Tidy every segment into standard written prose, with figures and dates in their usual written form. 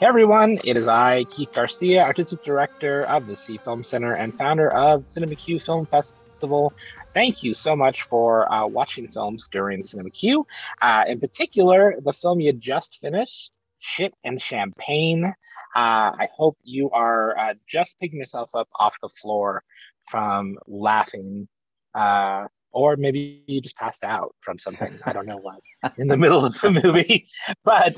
Hey everyone, it is I, Keith Garcia, Artistic Director of the C Film Center and founder of Cinema Q Film Festival. Thank you so much for watching films during Cinema Q. In particular, the film you just finished, Shit and Champagne. I hope you are just picking yourself up off the floor from laughing, or maybe you just passed out from something, I don't know what, in the middle of the movie. But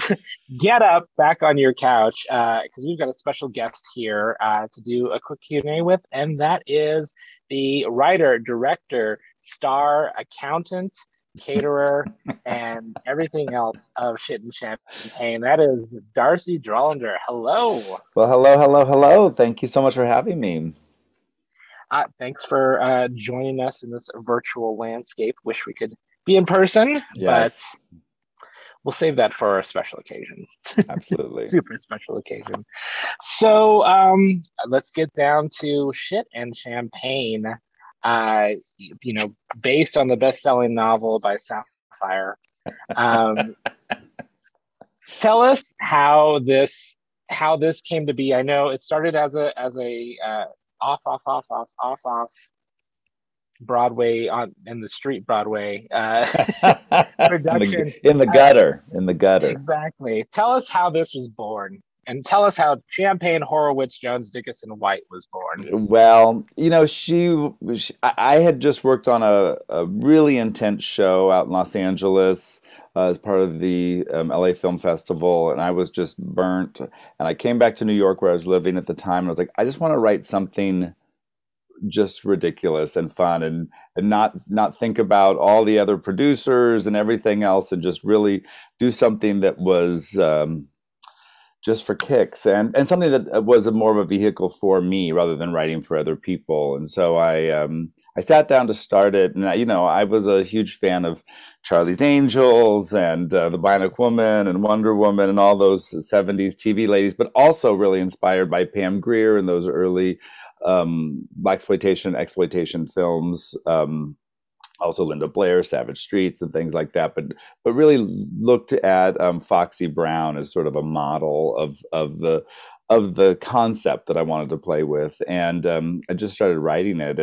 get up, back on your couch, because we've got a special guest here to do a quick Q&A with, and that is the writer, director, star, accountant, caterer, and everything else of Shit and Champagne. That is D'Arcy Drollinger. Hello. Well, hello. Thank you so much for having me. Thanks for joining us in this virtual landscape. Wish we could be in person, yes, but we'll save that for a special occasion. Absolutely. Super special occasion. So let's get down to Shit and Champagne, you know, based on the best-selling novel by Sapphire. Tell us how this came to be. I know it started as a off Broadway in the street Broadway production in the gutter. Exactly. Tell us how this was born, and tell us how Champagne Horowitz Jones Dickinson White was born. Well, you know, I had just worked on a really intense show out in Los Angeles as part of the LA Film Festival, and I was just burnt. And I came back to New York where I was living at the time, and I was like, I just want to write something just ridiculous and fun, and not think about all the other producers and everything else, and just really do something that was just for kicks, and something that was more of a vehicle for me rather than writing for other people. And so I sat down to start it, and I was a huge fan of Charlie's Angels and the Bionic Woman and Wonder Woman and all those 70s TV ladies, but also really inspired by Pam Greer and those early blaxploitation, exploitation films. Also Linda Blair, Savage Streets, and things like that, but really looked at Foxy Brown as sort of a model of the concept that I wanted to play with, and I just started writing it,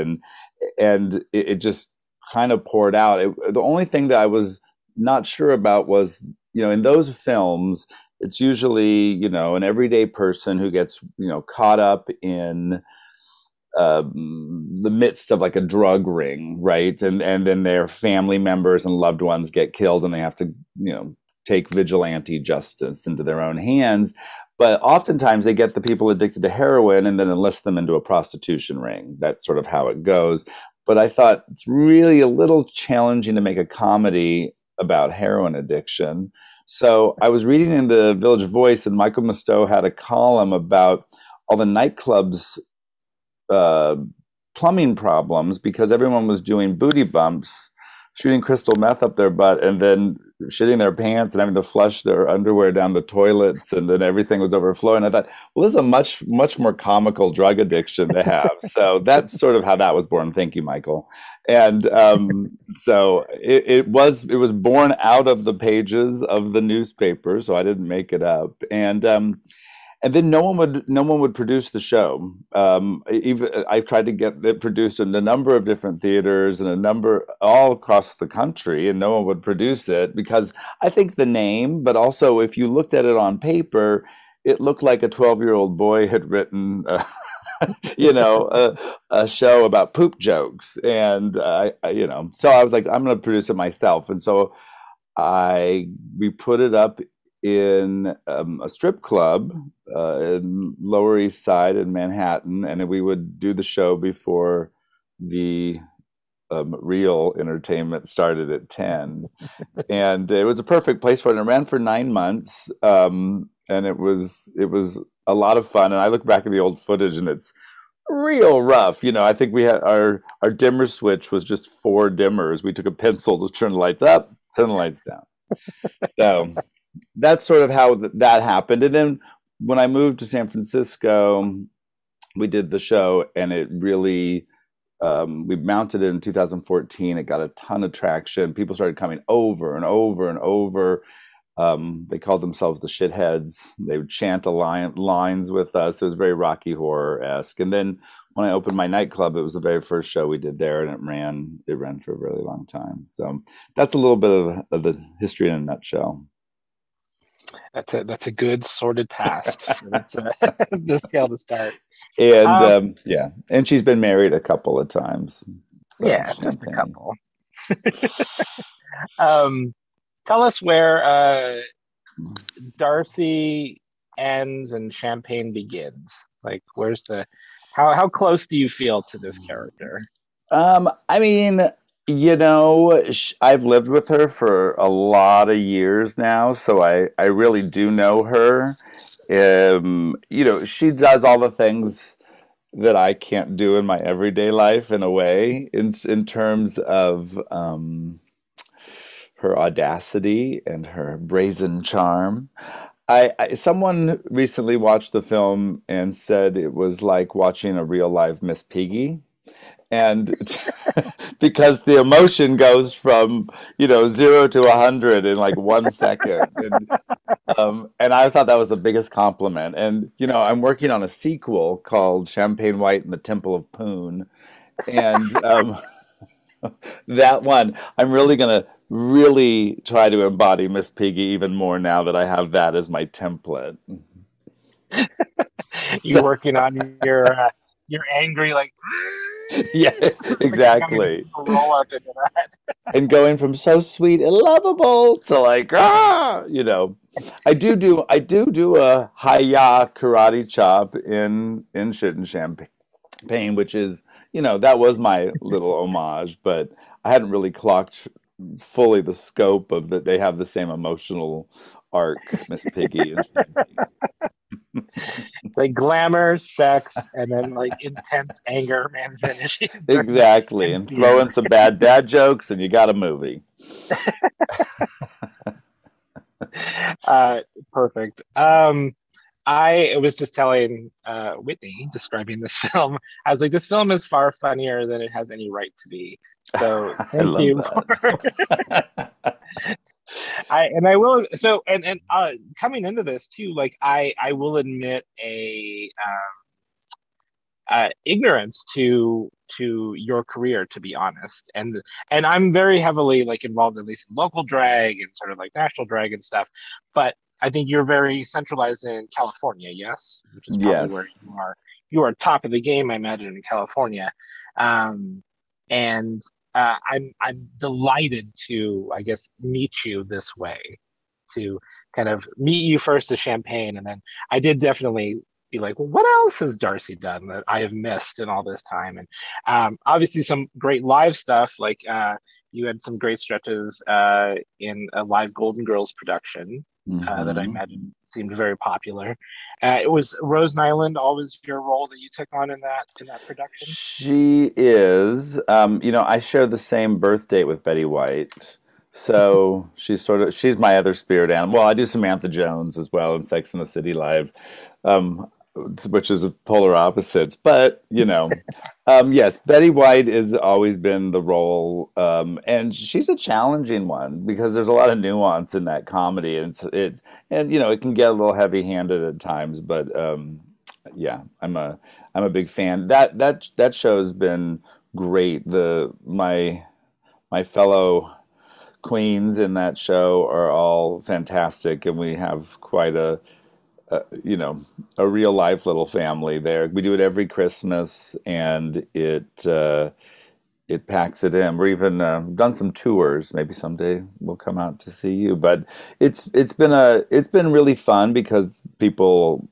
and it just kind of poured out. The only thing that I was not sure about was, in those films, it's usually an everyday person who gets caught up in the midst of like a drug ring, right? And then their family members and loved ones get killed, and they have to, take vigilante justice into their own hands. But oftentimes they get the people addicted to heroin and then enlist them into a prostitution ring. That's sort of how it goes. But I thought it's really a little challenging to make a comedy about heroin addiction. So I was reading in the Village Voice, and Michael Musto had a column about all the nightclubs plumbing problems, because everyone was doing booty bumps, shooting crystal meth up their butt, and then shitting their pants and having to flush their underwear down the toilets, and then everything was overflowing. I thought, well, this is a much more comical drug addiction to have. So that's sort of how that was born. Thank you, Michael. And so it was born out of the pages of the newspaper, so I didn't make it up. And then no one would produce the show. Even I've tried to get it produced in a number of different theaters and all across the country, and no one would produce it, because I think the name, but also if you looked at it on paper, it looked like a 12-year-old boy had written a show about poop jokes, and so I was like, I'm going to produce it myself. And so we put it up in a strip club in Lower East Side in Manhattan, and we would do the show before the real entertainment started at 10. And it was a perfect place for it. It ran for 9 months, and it was a lot of fun. And I look back at the old footage, and it's real rough. I think we had our dimmer switch was just 4 dimmers. We took a pencil to turn the lights up, turn the lights down. So that's sort of how that happened. And then when I moved to San Francisco, we did the show, and it really, we mounted it in 2014. It got a ton of traction. People started coming over and over and over. They called themselves the Shitheads. They would chant lines with us. It was very Rocky Horror-esque. And then when I opened my nightclub, it was the very first show we did there, and it ran for a really long time. So that's a little bit of the history in a nutshell. That's a good sordid past. That's the scale to start. And yeah, and she's been married a couple of times. So yeah, just a couple. Tell us where D'Arcy ends and Champagne begins. Like, where's the how close do you feel to this character? I mean, you know, I've lived with her for a lot of years now, so I really do know her. You know, she does all the things that I can't do in my everyday life, in a way, in terms of her audacity and her brazen charm. Someone recently watched the film and said it was like watching a real live Miss Piggy. And because the emotion goes from, you know, 0 to 100 in like 1 second. And I thought that was the biggest compliment. And, you know, I'm working on a sequel called Champagne White and the Temple of Poon. And that one, I'm really going to really try to embody Miss Piggy even more now that I have that as my template. You're working on your angry, like... Yeah, exactly. And going from so sweet and lovable to like, ah, you know, I do a hi-ya karate chop in Shit and Champagne, which is, you know, that was my little homage, but I hadn't really clocked fully the scope of that. They have the same emotional arc, Miss Piggy and Champagne. Like glamour, sex, and then like intense anger management issues. Exactly. And throw in some bad dad jokes and you got a movie. Perfect. I was just telling Whitney, describing this film, I was like, this film is far funnier than it has any right to be. So thank you. Coming into this too, like I will admit a ignorance to your career, to be honest, and I'm very heavily like involved at least in local drag and sort of like national drag and stuff, but I think you're very centralized in California, yes, which is probably where you are top of the game, I imagine, in California, and. I'm delighted to, I guess, meet you this way, to kind of meet you first as Champagne. And then I did definitely be like, well, what else has D'Arcy done that I have missed in all this time? And obviously some great live stuff, like you had some great stretches in a live Golden Girls production that I imagine seemed very popular. It was Rose Nyland, always your role that you took on in that production? She is. You know, I share the same birth date with Betty White. So she's my other spirit animal. Well, I do Samantha Jones as well in Sex and the City Live, which is polar opposites. But, you know, yes, Betty White has always been the role. And she's a challenging one because there's a lot of nuance in that comedy. And, you know, it can get a little heavy-handed at times. But, yeah, I'm a big fan. That show's been great. My fellow queens in that show are all fantastic. And we have quite a real life little family there. We do it every Christmas, and it packs it in. We're even done some tours. Maybe someday we'll come out to see you. But it's been really fun because people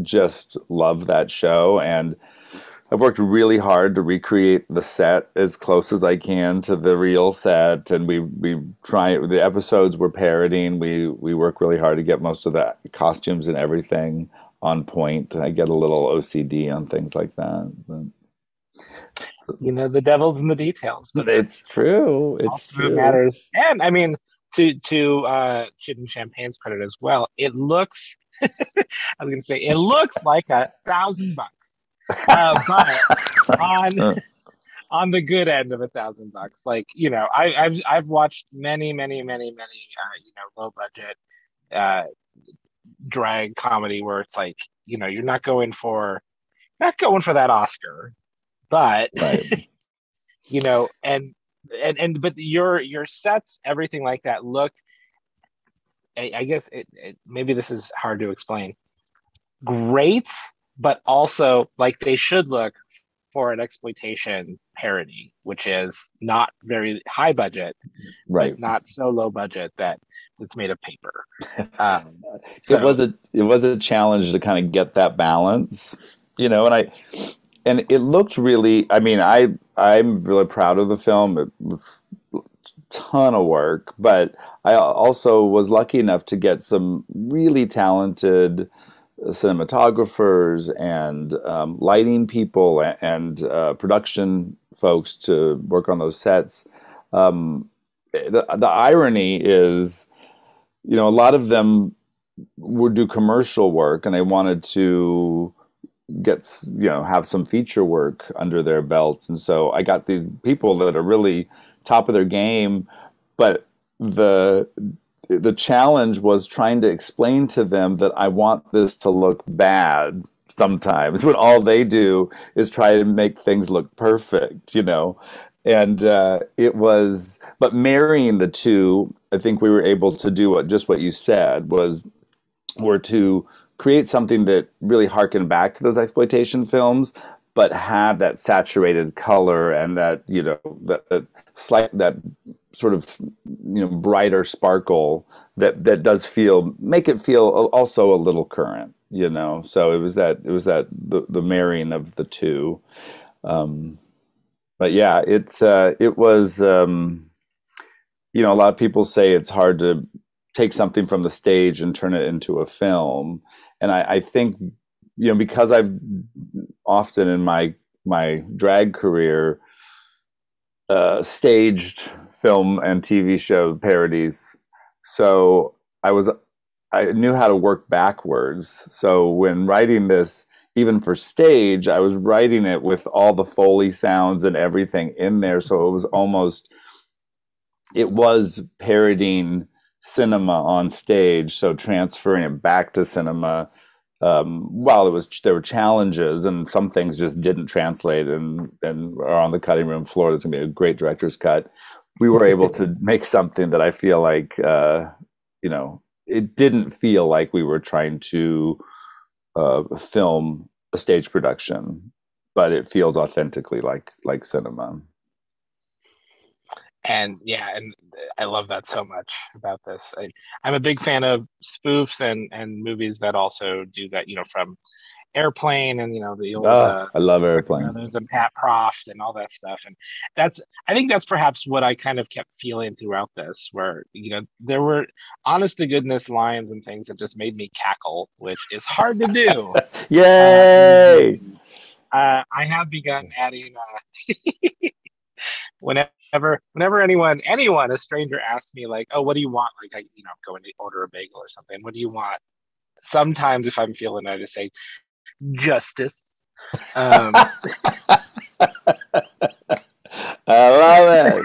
just love that show, and I've worked really hard to recreate the set as close as I can to the real set, and we try the episodes we're parodying. We work really hard to get most of the costumes and everything on point. I get a little OCD on things like that. But, so, you know, the devil's in the details. It's true. It's true. It matters, and I mean to Shit and Champagne's credit as well. It looks. I was going to say it looks like $1,000. But on on the good end of $1,000. Like, you know, I've watched many you know, low budget drag comedy where it's like, you know, you're not going for that Oscar, but right. You know, and but your sets, everything like that looked, I guess it maybe this is hard to explain, great, but also like they should look for an exploitation parody, which is not very high budget, right? Not so low budget that it's made of paper. So. It was a challenge to kind of get that balance, you know. And it looked really. I mean, I'm really proud of the film. It was a ton of work, but I also was lucky enough to get some really talented cinematographers and lighting people and production folks to work on those sets. The irony is, you know, a lot of them would do commercial work and they wanted to get, you know, have some feature work under their belts. And so I got these people that are really top of their game, but the challenge was trying to explain to them that I want this to look bad sometimes when all they do is try to make things look perfect, you know? And but marrying the two, I think we were able to do what you said were to create something that really harkened back to those exploitation films, but had that saturated color and that, you know, that sort of, you know, brighter sparkle that does make it feel also a little current, you know. So it was the marrying of the two. But yeah, it was you know, a lot of people say it's hard to take something from the stage and turn it into a film. And I think, you know, because I've often in my drag career staged film and TV show parodies, so I knew how to work backwards. So when writing this, even for stage, I was writing it with all the Foley sounds and everything in there, so it was parodying cinema on stage, so transferring it back to cinema. While there were challenges and some things just didn't translate and are on the cutting room floor. There's going to be a great director's cut. We were able to make something that I feel like, you know, it didn't feel like we were trying to film a stage production, but it feels authentically like cinema. And yeah, and I love that so much about this. I'm a big fan of spoofs and movies that also do that, you know, from Airplane and, you know, the old... I love Airplane. You know, there's a Pat Proft and all that stuff. And I think that's perhaps what I kind of kept feeling throughout this, where, you know, there were honest-to-goodness lines and things that just made me cackle, which is hard to do. Yay! I have begun adding... Whenever anyone, a stranger asks me like, oh, what do you want? Like, I, you know, go and order a bagel or something. What do you want? Sometimes if I'm feeling, I just say justice. I love it.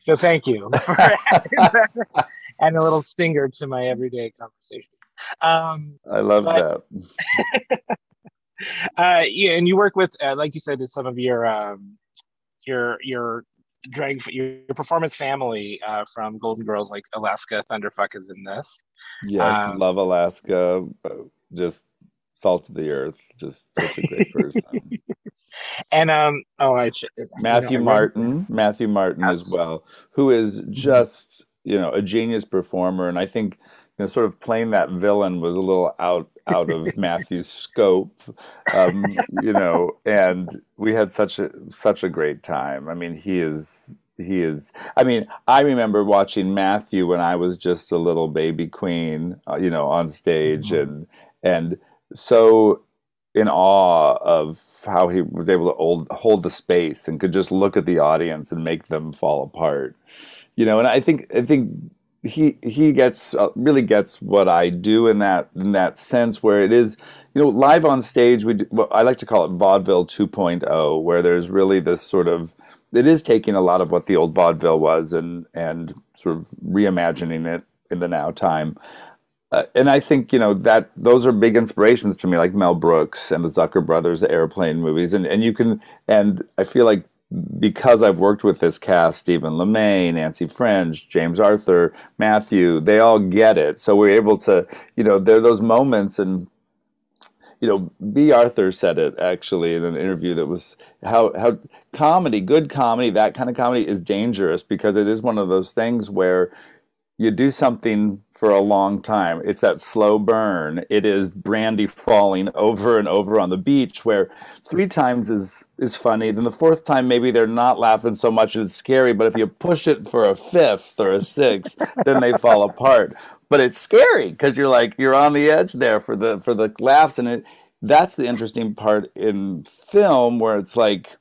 So thank you for adding a little stinger to my everyday conversation. I love that. Yeah, and you work with, like you said, some of your drag, your performance family from Golden Girls, like Alaska Thunderfuck is in this. Yes, love Alaska, just salt of the earth, just such a great person. And Matthew Martin as well, who is just, you know, a genius performer, and I think, you know, sort of playing that villain was a little out of Matthew's scope, you know, and we had such a great time. I mean, he is. I mean, I remember watching Matthew when I was just a little baby queen, you know, on stage, mm-hmm. and so in awe of how he was able to hold the space and could just look at the audience and make them fall apart, you know. And I think he gets really gets what I do in that sense, where it is, you know, live on stage. We do, well, I like to call it vaudeville 2.0, where there's really this sort of, it is taking a lot of what the old vaudeville was and sort of reimagining it in the now time. And I think, you know, that those are big inspirations to me, like Mel Brooks and the Zucker brothers, the Airplane movies, and I feel like, because I've worked with this cast, Stephen LeMay, Nancy Fringe, James Arthur, Matthew, they all get it. So we're able to, you know, there are those moments, and, you know, B. Arthur said it actually in an interview that was how comedy, good comedy, that kind of comedy is dangerous, because it is one of those things where you do something for a long time. It's that slow burn. It is brandy falling over and over on the beach, where 3 times is funny. Then the 4th time, maybe they're not laughing so much and it's scary. But if you push it for a 5th or a 6th, then they fall apart. But it's scary, because you're like, you're on the edge there for the laughs. And that's the interesting part in film, where it's like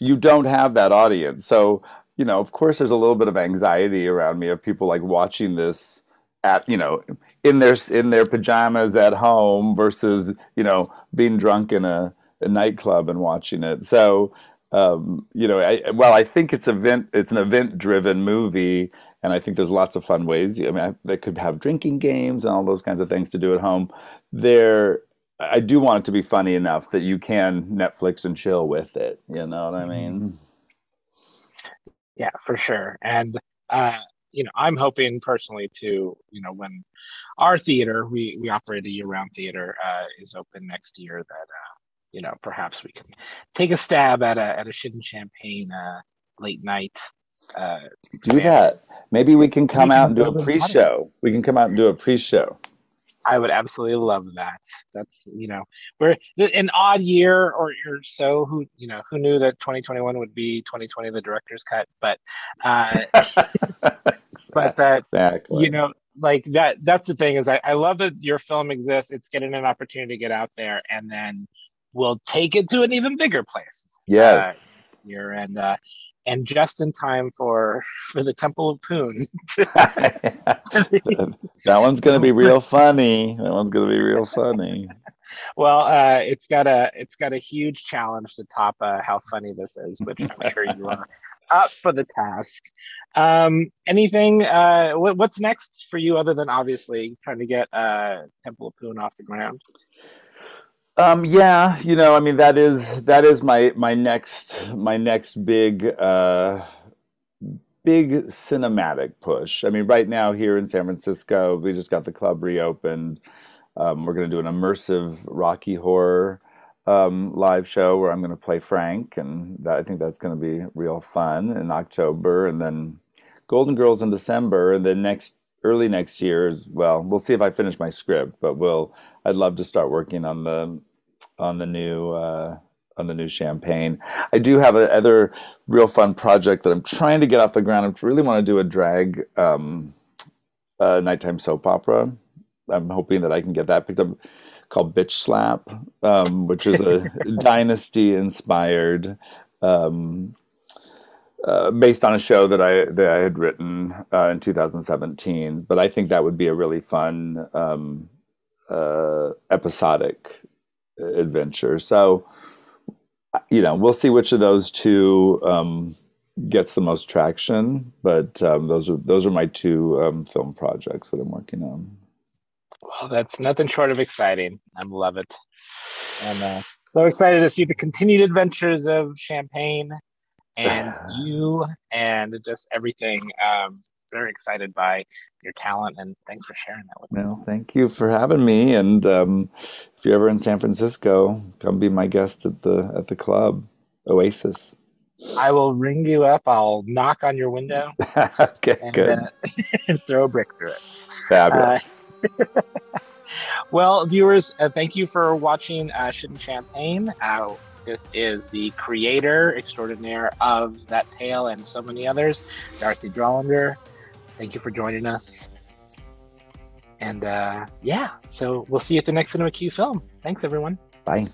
you don't have that audience. So, you know, of course, there's a little bit of anxiety around me of people like watching this at, you know, in their pajamas at home versus, you know, being drunk in a nightclub and watching it. So, you know, I think it's an event-driven movie, and I think there's lots of fun ways. I mean, they could have drinking games and all those kinds of things to do at home. I do want it to be funny enough that you can Netflix and chill with it. You know what I mean? Mm-hmm. Yeah, for sure. And, you know, I'm hoping personally to, you know, when our theater, we operate a year-round theater, is open next year, that, you know, perhaps we can take a stab at a Shit and Champagne late night. Do that. Maybe we can come out and do a pre-show. We can come out and do a pre-show. I would absolutely love that. That's, you know, we're an odd year or so. Who, you know, who knew that 2021 would be 2020, the director's cut, but, but that, exactly. You know, like that's the thing is I love that your film exists. It's getting an opportunity to get out there, and then we'll take it to an even bigger place. Yes. Year and just in time for the Temple of Poon. That one's going to be real funny. That one's going to be real funny. Well, it's got a huge challenge to top how funny this is, which I'm sure you are up for the task. Anything? What's next for you, other than obviously trying to get Temple of Poon off the ground? Yeah, you know, I mean, that is my next big big cinematic push. I mean, right now here in San Francisco, we just got the club reopened. We're going to do an immersive Rocky Horror live show where I'm going to play Frank, and I think that's going to be real fun in October, and then Golden Girls in December, and then early next year as well. We'll see if I finish my script, but I'd love to start working on the new Champagne. I do have another real fun project that I'm trying to get off the ground. I really want to do a drag nighttime soap opera. I'm hoping that I can get that picked up, called Bitch Slap, which is a Dynasty inspired based on a show that I had written in 2017, but I think that would be a really fun episodic adventure. So, you know, we'll see which of those two gets the most traction. But those are my 2 film projects that I'm working on. Well, that's nothing short of exciting. I love it. I'm so excited to see the continued adventures of Champagne. And you, and just everything. Very excited by your talent, and thanks for sharing that with me. Well, thank you for having me. And if you're ever in San Francisco, come be my guest at the club, Oasis. I will ring you up. I'll knock on your window. Okay, and, good. And throw a brick through it. Fabulous. Well, viewers, thank you for watching Shit and Champagne. This is the creator extraordinaire of that tale and so many others, D'Arcy Drollinger. Thank you for joining us. And yeah, so we'll see you at the next Cinema Q film. Thanks, everyone. Bye.